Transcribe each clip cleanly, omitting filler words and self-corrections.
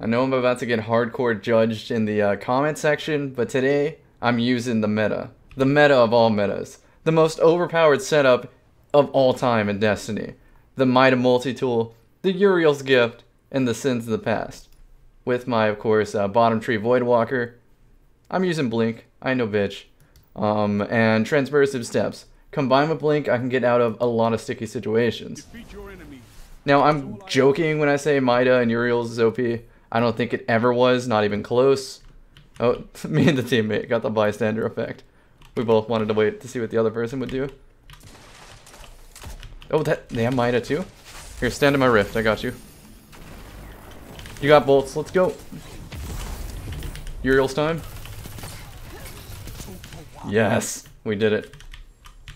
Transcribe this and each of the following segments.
I know I'm about to get hardcore judged in the comment section, but today I'm using the meta. The meta of all metas. The most overpowered setup of all time in Destiny. The Mida Multi-Tool, the Uriel's Gift, and the Sins of the Past. With my, of course, Bottom Tree Voidwalker. I'm using Blink. I know, bitch. And Transversive Steps. Combined with Blink, I can get out of a lot of sticky situations. Now, I'm joking when I say Mida and Uriel's is OP. I don't think it ever was, not even close. Oh, me and the teammate got the bystander effect. We both wanted to wait to see what the other person would do. Oh, they have Mida too? Here, stand in my rift, I got you. You got bolts, let's go. Uriel's time. Yes, we did it.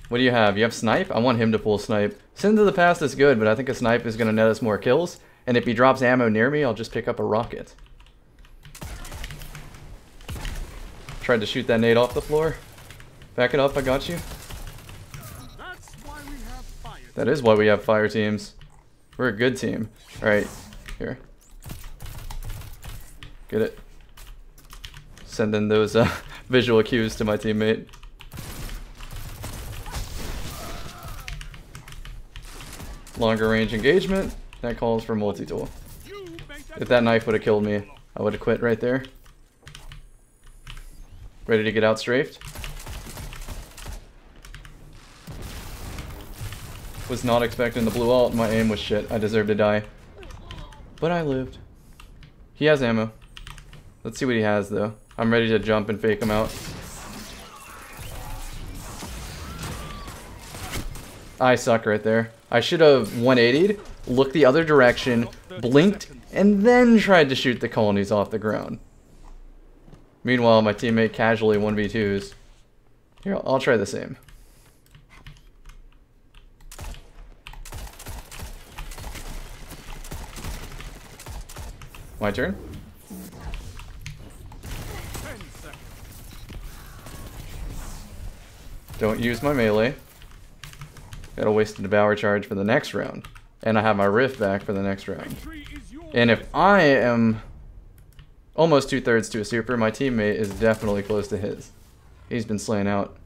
What do you have? You have Snipe? I want him to pull Snipe. Sins of the Past is good, but I think a Snipe is going to net us more kills. And if he drops ammo near me, I'll just pick up a rocket. Tried to shoot that nade off the floor. Back it up, I got you. That is why we have fire teams. We're a good team. Alright, here. Get it. Send in those visual cues to my teammate. Longer range engagement, that calls for multi-tool. If that knife would have killed me, I would have quit right there. Ready to get out strafed. Was not expecting the blue ult, my aim was shit, I deserved to die. But I lived. He has ammo. Let's see what he has though. I'm ready to jump and fake him out. I suck right there. I should have 180'd, looked the other direction, blinked, and then tried to shoot the colonies off the ground. Meanwhile, my teammate casually 1v2s. Here, I'll try the same. My turn? Don't use my melee. Gotta waste the Devour Charge for the next round. And I have my Rift back for the next round. And if I am almost 2/3 to a super, my teammate is definitely close to his. He's been slain out.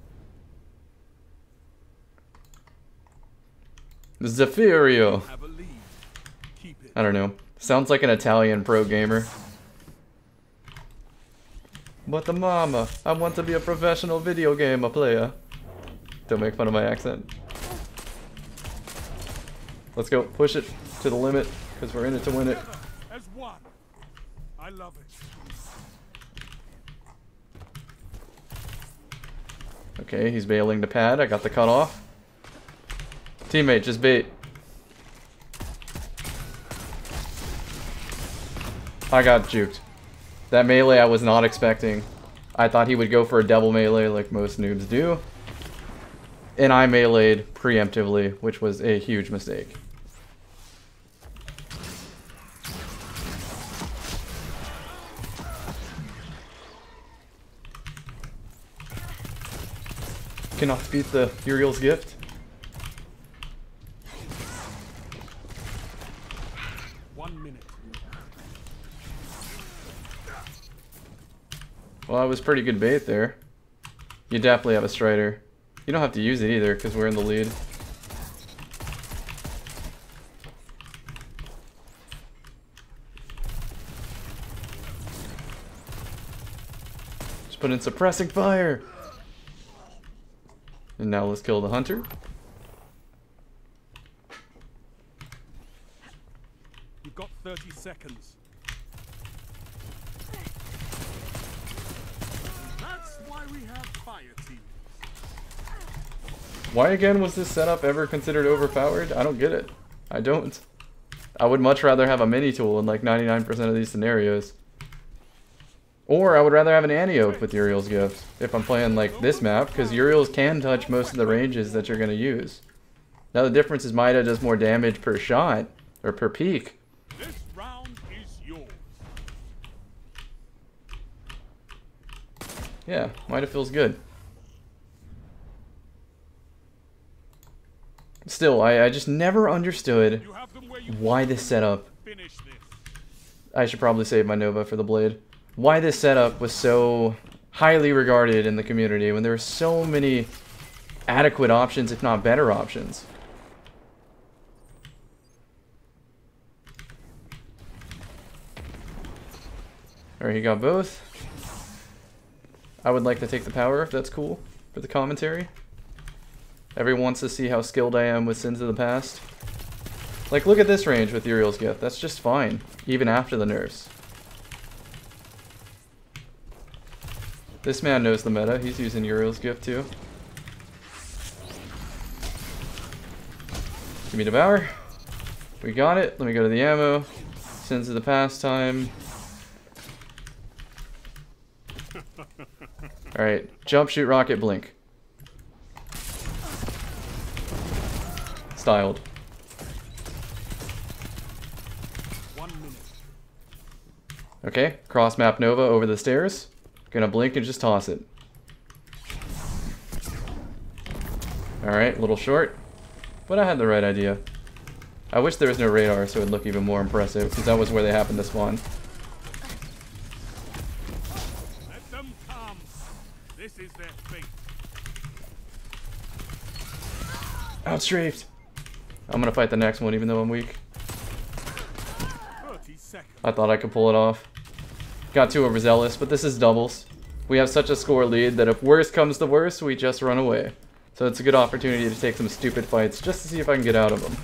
Zephyrio! I don't know. Sounds like an Italian pro gamer. But the mama, I want to be a professional video game player. Don't make fun of my accent. Let's go, push it to the limit, because we're in it to win it. As one. I love it. Okay, he's bailing the pad. I got the cutoff. Teammate, just bait. I got juked. That melee I was not expecting. I thought he would go for a double melee like most noobs do. And I meleeed preemptively, which was a huge mistake. Cannot beat the Uriel's Gift. Well, that was pretty good bait there. You definitely have a Strider. You don't have to use it either, because we're in the lead. Just put in suppressing fire! And now let's kill the hunter. You've got 30 seconds. That's why we have fire teams. Why again was this setup ever considered overpowered? I don't get it. I don't. I would much rather have a mini tool in like 99% of these scenarios. Or I would rather have an Antiope with Uriel's Gift if I'm playing like this map, because Uriel's can touch most of the ranges that you're going to use. Now the difference is Mida does more damage per shot, or per peak. This round is yours. Yeah, Mida feels good. Still, I just never understood why this setup. I should probably save my Nova for the Blade. Why this setup was so highly regarded in the community when there were so many adequate options, if not better options. Alright, he got both. I would like to take the power, if that's cool, for the commentary. Everyone wants to see how skilled I am with Sins of the Past. Like, look at this range with Uriel's Gift. That's just fine, even after the nerfs. This man knows the meta. He's using Uriel's Gift, too. Give me Devour. We got it. Let me go to the ammo. Sins of the Past time. Alright. Jump, shoot, rocket, blink. Styled. Okay, cross map Nova over the stairs. Gonna blink and just toss it. Alright, a little short. But I had the right idea. I wish there was no radar so it would look even more impressive, because that was where they happened to spawn. Let them come. This is their fate. Outstrafed. I'm gonna fight the next one even though I'm weak. I thought I could pull it off. Got too overzealous, but this is doubles. We have such a score lead that if worse comes to worse, we just run away. So it's a good opportunity to take some stupid fights just to see if I can get out of them.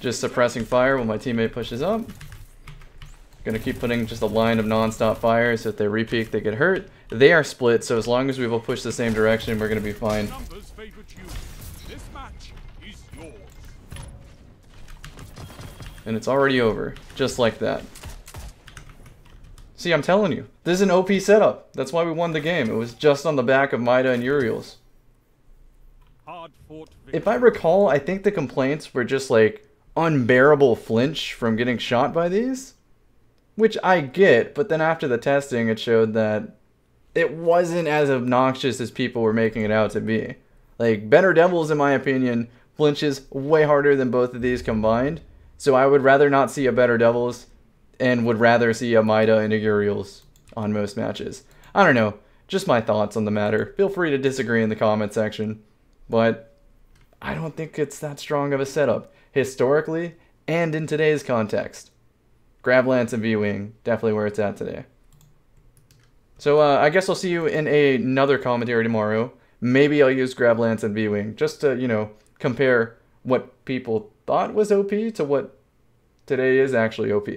Just suppressing fire when my teammate pushes up. Gonna keep putting just a line of non-stop fire, so if they re-peak, they get hurt. They are split, so as long as we will push the same direction, we're gonna be fine. And it's already over, just like that. See, I'm telling you, this is an OP setup. That's why we won the game. It was just on the back of Mida and Uriel's. If I recall, I think the complaints were just like unbearable flinch from getting shot by these, which I get, but then after the testing, it showed that it wasn't as obnoxious as people were making it out to be. Like, Better Devils, in my opinion, flinches way harder than both of these combined. So I would rather not see a Better Devils and would rather see a Mida and a Uriel's on most matches. I don't know. Just my thoughts on the matter. Feel free to disagree in the comment section. But I don't think it's that strong of a setup, historically and in today's context. Grablance and V-Wing, definitely where it's at today. So I guess I'll see you in another commentary tomorrow. Maybe I'll use Grablance and V-Wing just to, you know, compare what people thought was OP to what today is actually OP.